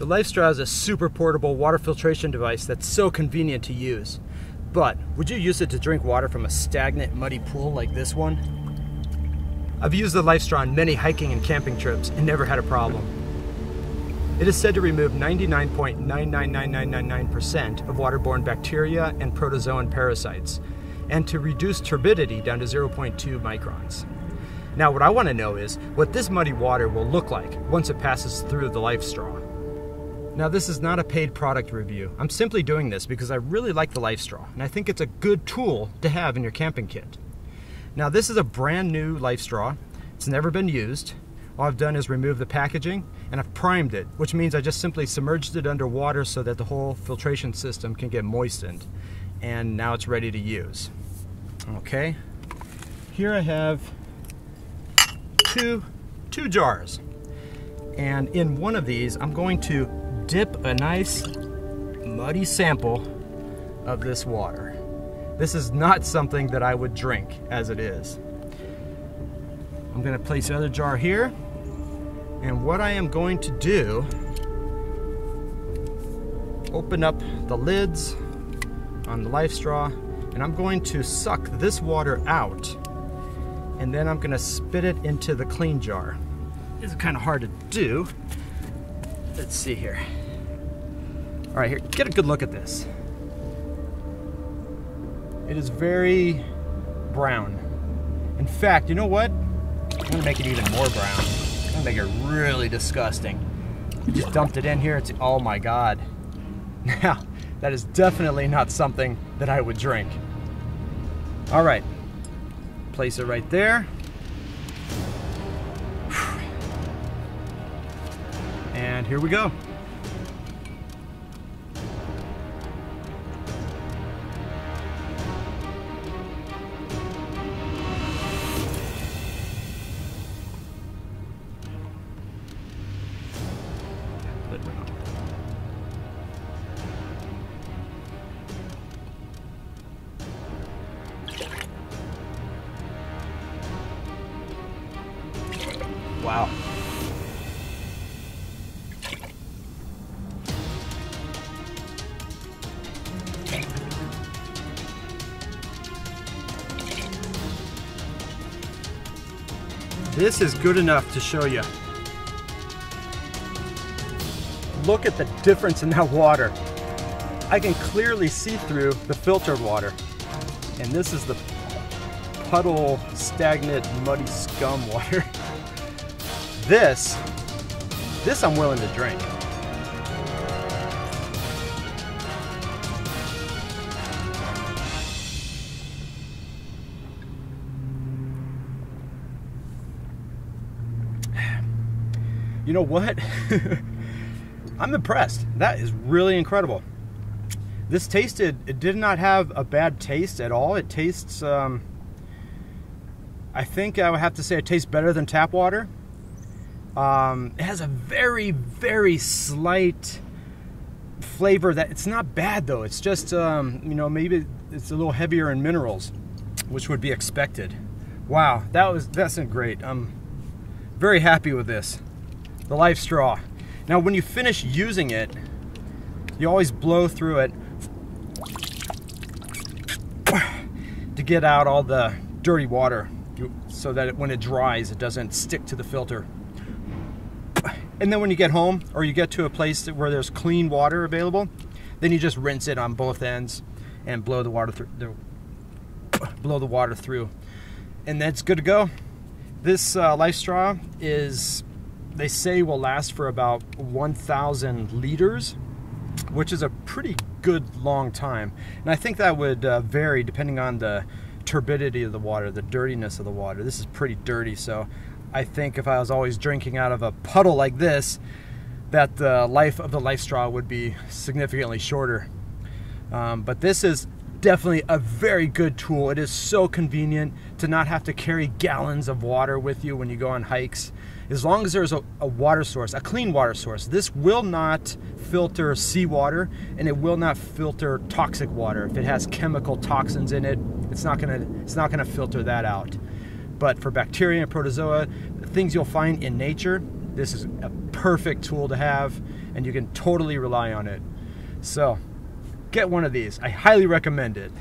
The LifeStraw is a super portable water filtration device that's so convenient to use. But would you use it to drink water from a stagnant, muddy pool like this one? I've used the LifeStraw on many hiking and camping trips and never had a problem. It is said to remove 99.999999% of waterborne bacteria and protozoan parasites, and to reduce turbidity down to 0.2 microns. Now what I want to know is what this muddy water will look like once it passes through the LifeStraw. Now this is not a paid product review. I'm simply doing this because I really like the LifeStraw, and I think it's a good tool to have in your camping kit. Now this is a brand new LifeStraw. It's never been used. All I've done is remove the packaging, and I've primed it, which means I just simply submerged it under water so that the whole filtration system can get moistened. And now it's ready to use. Okay, here I have two jars, and in one of these I'm going to dip a nice muddy sample of this water. This is not something that I would drink as it is. I'm going to place the other jar here, and what I am going to do, open up the lids on the LifeStraw, and I'm going to suck this water out, and then I'm going to spit it into the clean jar. This is kind of hard to do. Let's see here. All right, here, get a good look at this. It is very brown. In fact, you know what? I'm going to make it even more brown. I'm going to make it really disgusting. I just dumped it in here. It's, oh my God. Now, that is definitely not something that I would drink. All right, place it right there. And here we go. Wow. This is good enough to show you. Look at the difference in that water. I can clearly see through the filtered water. And this is the puddle, stagnant, muddy scum water. This I'm willing to drink. You know what? I'm impressed. That is really incredible. This tasted, it did not have a bad taste at all. It tastes, I think I would have to say it tastes better than tap water. It has a very, very slight flavor that it's not bad though. It's just, you know, maybe it's a little heavier in minerals, which would be expected. Wow, that's great. I'm very happy with this, the LifeStraw. Now, when you finish using it, you always blow through it to get out all the dirty water so that when it dries, it doesn't stick to the filter. And then when you get home, or you get to a place where there's clean water available, then you just rinse it on both ends and blow the water through. And that's good to go. This LifeStraw is, they say, will last for about 1,000 liters, which is a pretty good long time. And I think that would vary depending on the turbidity of the water, the dirtiness of the water. This is pretty dirty, so I think if I was always drinking out of a puddle like this, that the life of the LifeStraw would be significantly shorter. But this is definitely a very good tool. It is so convenient to not have to carry gallons of water with you when you go on hikes. As long as there's a water source, a clean water source, this will not filter seawater, and it will not filter toxic water. If it has chemical toxins in it, it's not gonna filter that out. But for bacteria and protozoa, things you'll find in nature, This is a perfect tool to have, and you can totally rely on it. So, get one of these. I highly recommend it.